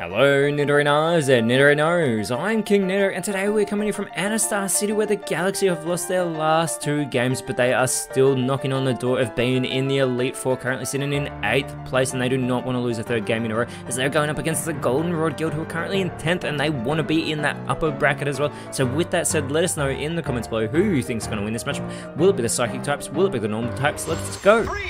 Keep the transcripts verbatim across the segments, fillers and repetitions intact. Hello Nidorinos and Nidorinos, I'm King Nidor and today we're coming in from Anistar City where the Galaxy have lost their last two games but they are still knocking on the door of being in the Elite Four, currently sitting in eighth place, and they do not want to lose a third game in a row as they're going up against the Goldenrod Guild who are currently in tenth and they want to be in that upper bracket as well. So with that said, let us know in the comments below who you think is going to win this matchup. Will it be the Psychic types? Will it be the Normal types? Let's go! Three.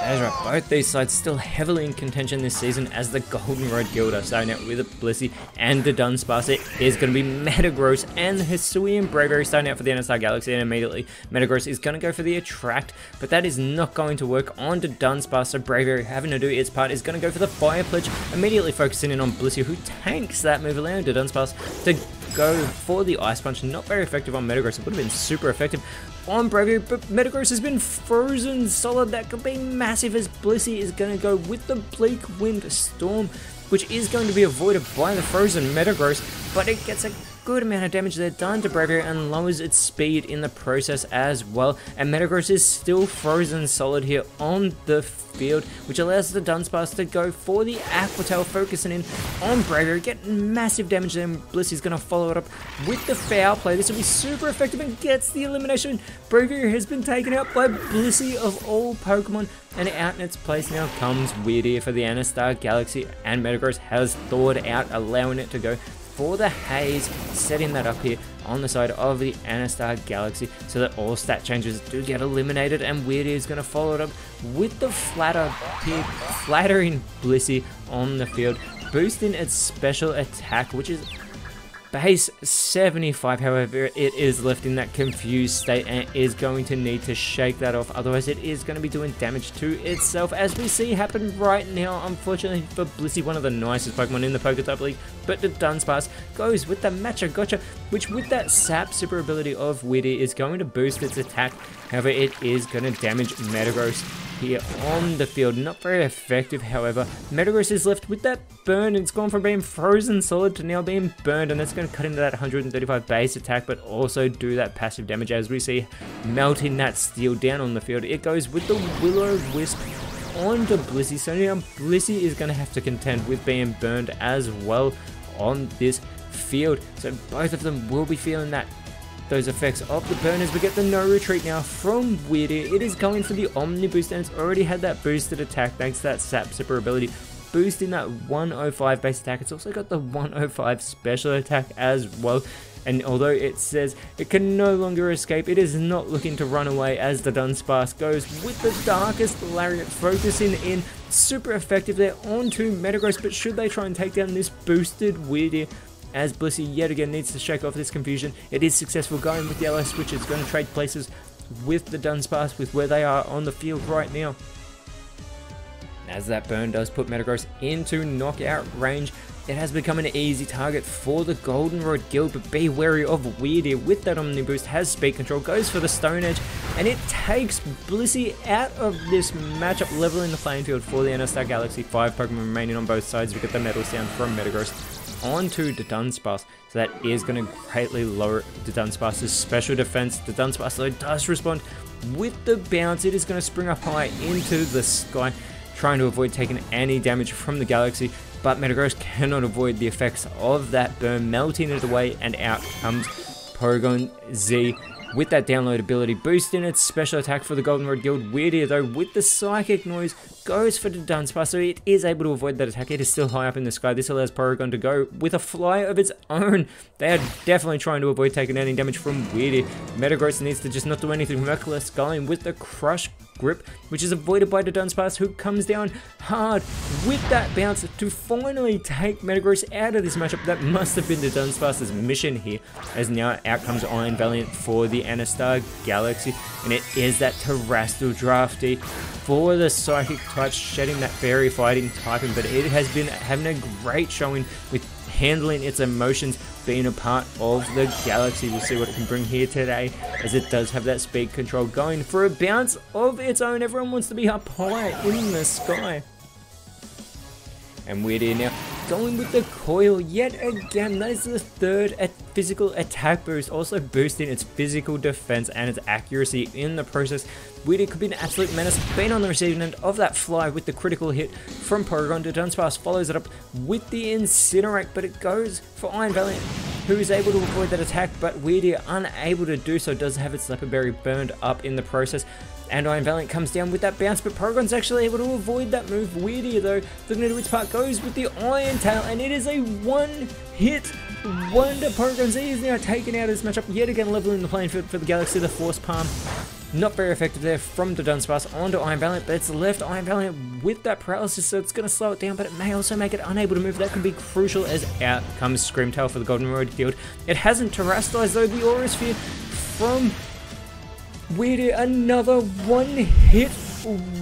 That's right, both these sides still heavily in contention this season as the Goldenrod Guild are starting out with the Blissey and the Dunsparce. There's going to be Metagross and the Hisuian Bravery starting out for the N S R Galaxy, and immediately Metagross is going to go for the Attract, but that is not going to work on to Dunsparce, so Braviary having to do its part is going to go for the Fire Pledge, immediately focusing in on Blissey who tanks that move, allowing to Dunsparce to go for the Ice Punch. Not very effective on Metagross, it would have been super effective on Braviary, but Metagross has been frozen solid. That could be massive as Blissey is going to go with the Bleak Wind Storm, which is going to be avoided by the frozen Metagross, but it gets a good amount of damage there done to Braviary and lowers its speed in the process as well, and Metagross is still frozen solid here on the field, which allows the Dunsparce to go for the Aqua Tail, focusing in on Braviary, getting massive damage there, and Blissey's going to follow it up with the Foul Play. This will be super effective and gets the elimination. Braviary has been taken out by Blissey of all Pokemon, and out in its place now comes Wyrdeer for the N S R Galaxy, and Metagross has thawed out, allowing it to go for the haze, setting that up here on the side of the N S R Galaxy so that all stat changes do get eliminated, and Wyrdeer is going to follow it up with the flatter here, flattering Blissey on the field, boosting its special attack, which is base seventy-five. However, it is left in that confused state and is going to need to shake that off, otherwise it is going to be doing damage to itself, as we see happen right now. Unfortunately for Blissey, one of the nicest Pokemon in the Poketype League, but the Dunsparce goes with the Matcha Gotcha, which with that Sap Super ability of Wyrdeer is going to boost its attack. However, it is going to damage Metagross here on the field. Not very effective, however. Metagross is left with that burn. It's gone from being frozen solid to now being burned, and that's going to cut into that one hundred thirty-five base attack, but also do that passive damage as we see melting that steel down on the field. It goes with the Will-O-Wisp onto Blissey, so now Blissey is going to have to contend with being burned as well on this field. So both of them will be feeling that those effects of the burners. We get the no retreat now from Wyrdeer. It is going for the Omni Boost and it's already had that boosted attack thanks to that Sap Super ability, boosting that one oh five base attack. It's also got the one oh five special attack as well, and although it says it can no longer escape, it is not looking to run away as the Dunsparce goes with the Darkest Lariat, focusing in super effective there onto Metagross. But should they try and take down this boosted Wyrdeer, as Blissey yet again needs to shake off this confusion? It is successful going with the L S, which is going to trade places with the Dunsparce with where they are on the field right now, as that burn does put Metagross into knockout range. It has become an easy target for the Goldenrod Guild, but be wary of Wyrdeer with that Omni Boost. Has speed control, goes for the Stone Edge, and it takes Blissey out of this matchup, leveling the playing field for the N S R Galaxy. Five Pokemon remaining on both sides. We get the Metal Sound from Metagross onto the Dunsparce, so that is going to greatly lower the Dunsparce's special defense. The Dunsparce though does respond with the bounce. It is going to spring up high into the sky, trying to avoid taking any damage from the Galaxy, but Metagross cannot avoid the effects of that burn, melting it away, and out comes Porygon-Z with that download ability, boosting its special attack for the Goldenrod Guild. Wyrdeer though with the Psychic Noise goes for the Dunsparce, so it is able to avoid that attack. It is still high up in the sky. This allows Porygon to go with a fly of its own. They are definitely trying to avoid taking any damage from Wyrdeer. Metagross needs to just not do anything reckless, going with the Crush Grip, which is avoided by the Dunsparce, who comes down hard with that bounce to finally take Metagross out of this matchup. That must have been the Dunsparce's mission here, as now out comes Iron Valiant for the Anistar Galaxy, and it is that Terrastal Drafty for the Psychic types, shedding that Fairy Fighting typing, but it has been having a great showing with handling its emotions, being a part of the Galaxy. We'll see what it can bring here today, as it does have that speed control, going for a bounce of its own. Everyone wants to be up high in the sky. And Wyrdeer now going with the coil yet again. That is the third at physical attack boost, also boosting its physical defense and its accuracy in the process. Wyrdeer could be an absolute menace. Been on the receiving end of that fly with the critical hit from Porygon. To Dunsparce follows it up with the Incinerate, but it goes for Iron Valiant, who is able to avoid that attack, but Wyrdeer unable to do so, does have its Leperberry burned up in the process. And Iron Valiant comes down with that bounce, but Porygon's actually able to avoid that move. Wyrdeer, though, looking to do its part, goes with the Iron Tail, and it is a one-hit wonder. Porygon-Z is now taken out of this matchup, yet again leveling the playing field for the Galaxy. The Force Palm, not very effective there from the Dunsparce onto Iron Valiant, but it's left Iron Valiant with that paralysis, so it's going to slow it down, but it may also make it unable to move. That can be crucial, as out comes ScreamTail for the Golden Road Guild. It hasn't terrestrialized, though, the Aura Sphere from Wyrdeer, another one-hit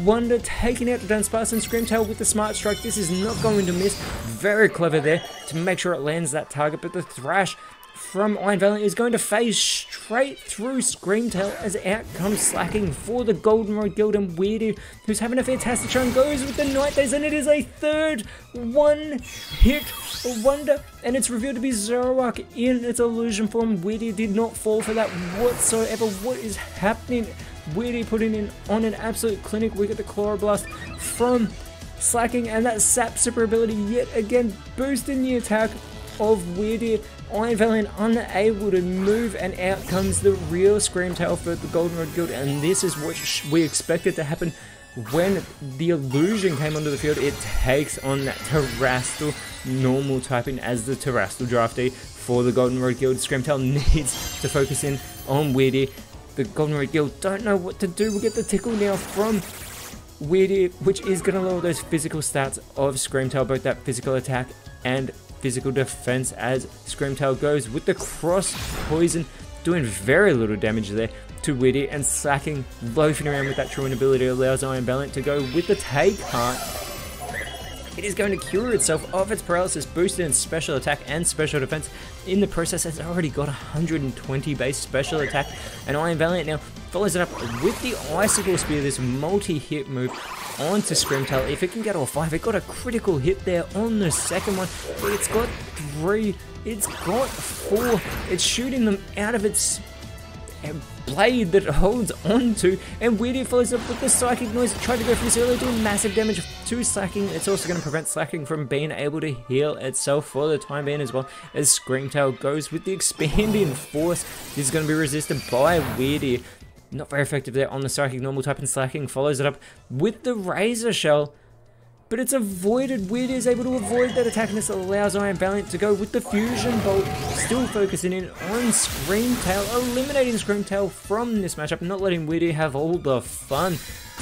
wonder, taking out the Dunsparce, and ScreamTail with the Smart Strike. This is not going to miss. Very clever there to make sure it lands that target, but the Thrash from Iron Valiant is going to phase straight through ScreamTail, as out comes Slacking for the Goldenrod Guild, and Wyrdeer, who's having a fantastic run, goes with the Night Days, and it is a third one-hit wonder, and it's revealed to be Zoroark in its illusion form. Wyrdeer did not fall for that whatsoever. What is happening? Wyrdeer putting in on an absolute clinic. We get the Chloroblast from Slacking, and that Sap Super ability yet again boosting the attack of Wyrdeer. Iron Valiant unable to move, and out comes the real ScreamTail for the Goldenrod Guild, and this is what we expected to happen when the illusion came onto the field. It takes on that Terrastal normal typing as the Terrastal draftee for the Goldenrod Guild. ScreamTail needs to focus in on Wyrdeer. The Goldenrod Guild don't know what to do. We get the Tickle now from Wyrdeer, which is going to lower those physical stats of ScreamTail, both that physical attack and physical defense, as ScreamTail goes with the Cross Poison, doing very little damage there to Wyrdeer, and Slacking loafing around with that Truant ability allows Iron Valiant to go with the Take Heart. It is going to cure itself of its paralysis, boosted in special attack and special defense. In the process, it's already got one hundred twenty base special attack, and Iron Valiant now follows it up with the Icicle Spear, this multi-hit move onto ScreamTail. If it can get all five, it got a critical hit there on the second one, but it's got three, it's got four, it's shooting them out of its blade that it holds onto, and Wyrdeer follows up with the Psychic Noise, trying to go for this early, doing massive damage to Slacking. It's also going to prevent Slacking from being able to heal itself for the time being as well, as ScreamTail goes with the Expanding Force. This is going to be resisted by Wyrdeer. Not very effective there on the Psychic normal type, and Slacking follows it up with the Razor Shell, but it's avoided. Wyrdeer is able to avoid that attack, and this allows Iron Valiant to go with the Fusion Bolt, still focusing in on ScreamTail, eliminating ScreamTail from this matchup, not letting Wyrdeer have all the fun,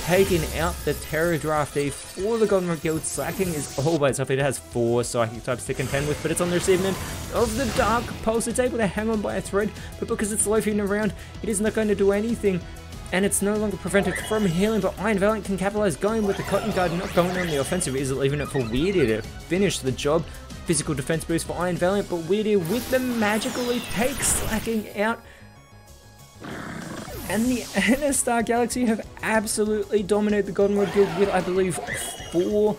taking out the Terror Draftee for the Goldenrod Guild. Slacking is all by itself. It has four Psychic types to contend with, but it's on the receiving end of the Dark Pulse. It's able to hang on by a thread, but because it's loafing around, it is not going to do anything, and it's no longer prevented from healing. But Iron Valiant can capitalize, going with the Cotton Guard, not going on the offensive, is leaving it for Wyrdeer to finish the job. Physical defense boost for Iron Valiant, but Wyrdeer with the Magical Leap takes Slacking out, and the N S R Galaxy have absolutely dominated the Goldenrod Guild with, I believe, four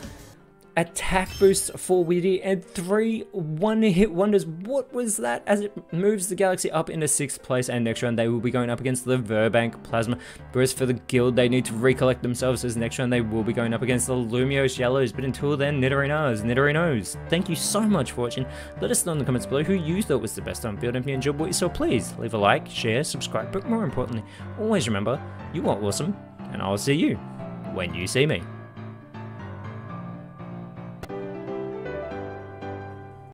attack boosts for Wyrdeer and three one-hit wonders. What was that? As it moves the Galaxy up into sixth place, and next round they will be going up against the Verbank Plasma. Whereas for the Guild, they need to recollect themselves, as next round they will be going up against the Lumios Yellows. But until then, Nidorinos, Nidorinos, thank you so much for watching. Let us know in the comments below who you thought was the best on field. If you enjoyed what you saw, please leave a like, share, subscribe, but more importantly, always remember, you are awesome, and I'll see you when you see me.